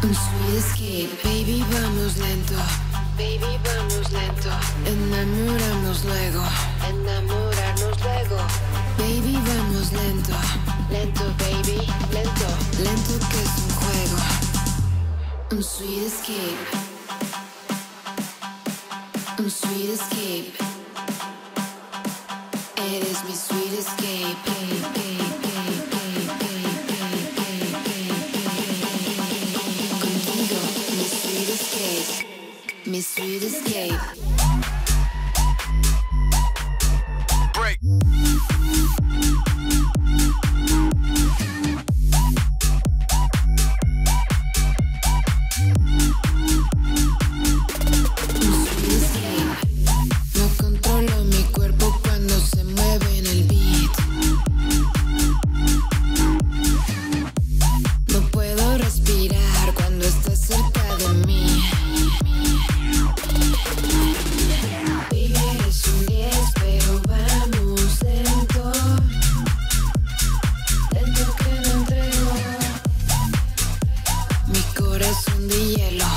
Sweet escape, baby, vamos lento. Baby, vamos lento. Enamorarnos luego. Enamorarnos luego. Baby, vamos lento. Lento, baby, lento. Lento que es un juego. Sweet escape. Sweet escape. Eres mi sweet escape. Mi sweet escape. Break. Sweet escape. No controlo mi cuerpo cuando se mueve en el beat. No puedo respirar cuando estás cerca de mí. Mi corazón de hielo.